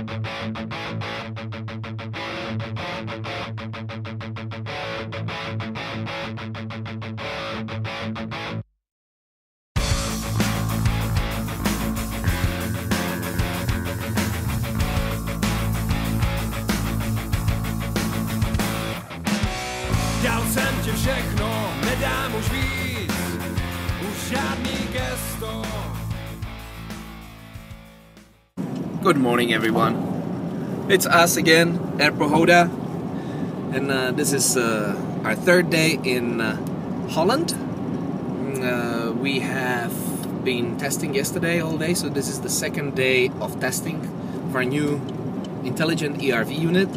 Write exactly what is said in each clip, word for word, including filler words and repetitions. Dal jsem ti všechno, nedám už víc, už žádný gesto. Good morning, everyone. It's us again, Air Pohoda, and uh, this is uh, our third day in uh, Holland. Uh, we have been testing yesterday all day, so this is the second day of testing for our new intelligent E R V unit.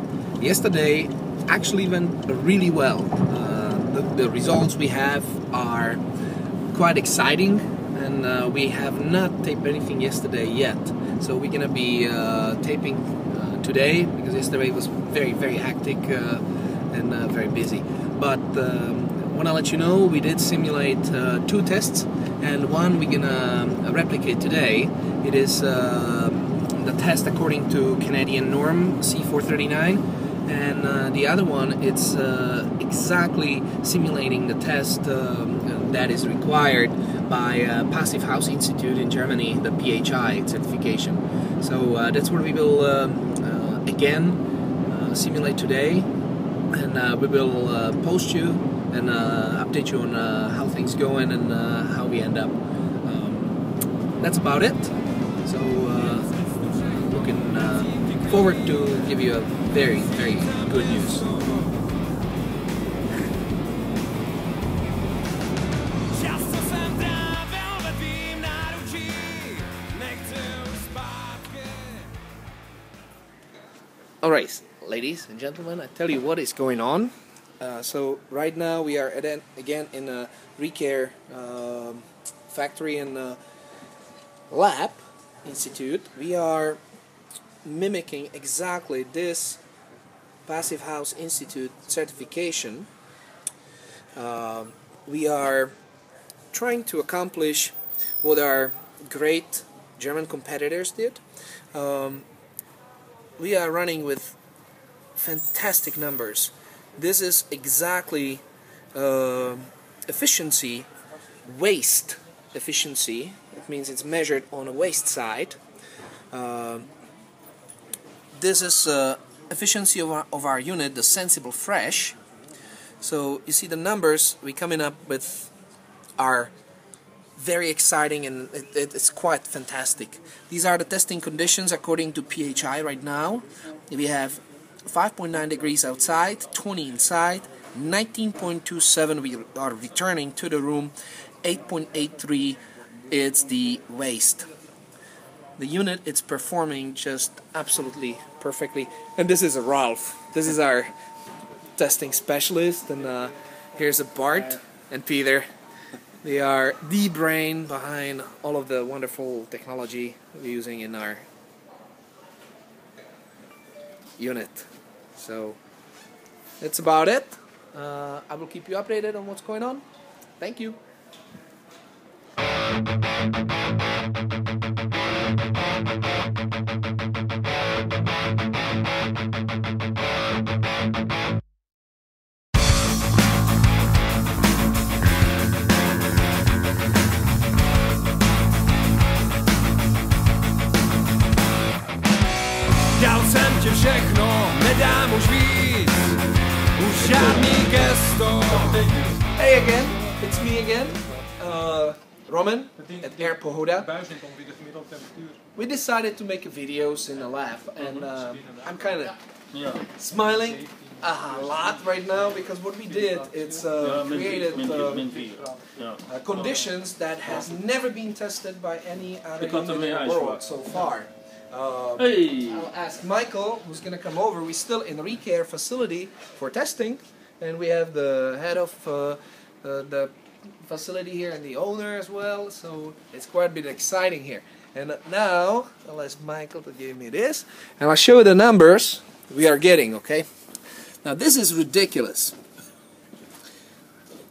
Yesterday actually went really well. Uh, the, the results we have are quite exciting, and uh, we have not taped anything yesterday yet. So we're gonna be uh, taping uh, today, because yesterday was very, very hectic uh, and uh, very busy. But um, wanna let you know, we did simulate uh, two tests, and one we're gonna replicate today. It is uh, the test according to Canadian norm C four thirty-nine. And uh, the other one, it's uh, exactly simulating the test um, that is required by uh, Passive House Institute in Germany, the P H I certification. So uh, that's what we will uh, uh, again uh, simulate today, and uh, we will uh, post you and uh, update you on uh, how things going and uh, how we end up. Um, that's about it. So uh, looking uh, forward to give you a very, very good news. Alright, ladies and gentlemen, I tell you what is going on. Uh, so right now we are at an, again in a ReCare uh, factory and uh, lab institute. We are mimicking exactly this Passive House Institute certification. Uh, we are trying to accomplish what our great German competitors did. Um, we are running with fantastic numbers. This is exactly uh, efficiency, waste efficiency. It means it's measured on a waste side. Uh, this is uh, efficiency of our, of our unit, the sensible fresh. So you see the numbers we coming up with are very exciting, and it, it, it's quite fantastic. These are the testing conditions according to P H I right now. We have five point nine degrees outside, twenty inside, nineteen point two seven we are returning to the room, eight point eight three it's the waste. The unit, it's performing just absolutely perfectly. And this is a Ralph. This is our testing specialist. And uh, here's a Bart and Peter. They are the brain behind all of the wonderful technology we're using in our unit. So that's about it. Uh, I will keep you updated on what's going on. Thank you. Dal jsem ti všechno, nedám už víc, už žádný gesto. Hey again, it's me again. Uh, Roman at Air Pohoda. We decided to make videos in the lab, and uh, I'm kind of smiling a lot right now because what we did, it's uh, created uh, uh, conditions that has never been tested by any other unit in the world so far. Uh, hey. I'll ask Michael, who's gonna come over. We're still in the ReCare facility for testing, and we have the head of uh, uh, the facility here and the owner as well, so it's quite a bit exciting here. And now I'll ask Michael to give me this, and I'll show you the numbers we are getting. Okay, now this is ridiculous.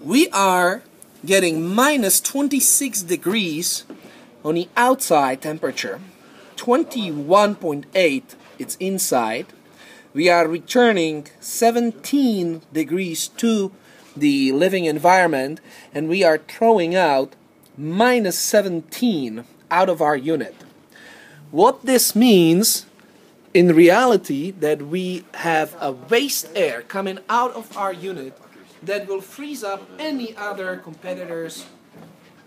We are getting minus twenty-six degrees on the outside temperature, twenty-one point eight, it's inside. We are returning seventeen degrees to the living environment, and we are throwing out minus seventeen out of our unit. What this means in reality, that we have a waste air coming out of our unit that will freeze up any other competitor's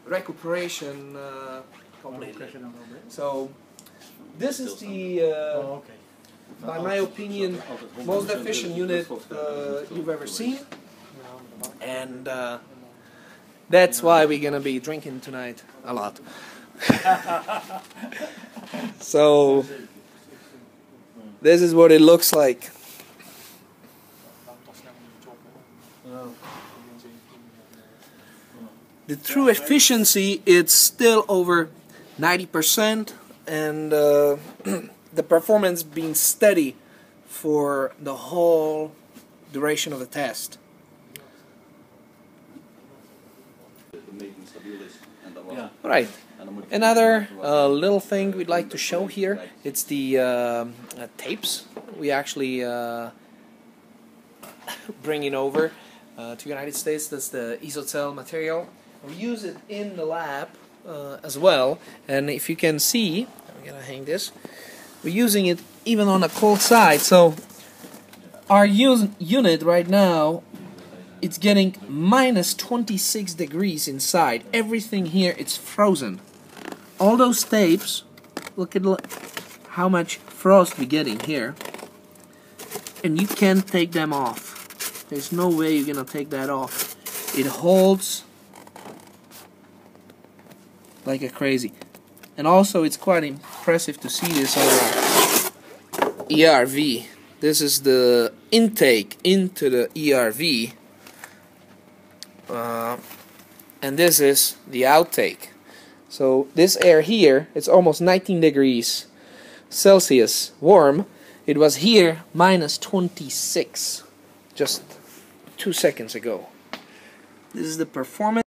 recuperation uh, completely. So this is the, uh, oh, okay. by my opinion, most efficient unit uh, you've ever seen. And uh, that's why we're gonna be drinking tonight a lot. So this is what it looks like. The true efficiency is still over ninety percent, and uh, the performance being steady for the whole duration of the test. Right. Another uh, little thing we'd like to show here, it's the uh, uh, tapes we actually uh, bring in over uh, to the United States. That's the isocell material. We use it in the lab uh, as well, and if you can see, I'm gonna hang this, we're using it even on a cold side, so our unit right now, it's getting minus twenty-six degrees inside. Everything here, it's frozen. All those tapes, look at how much frost we're getting here, and you can't take them off. There's no way you're gonna take that off. It holds like a crazy. And also it's quite impressive to see this on the E R V. This is the intake into the E R V, uh, and this is the outtake. So this air here, it's almost nineteen degrees Celsius warm. It was here minus twenty-six just two seconds ago. This is the performance.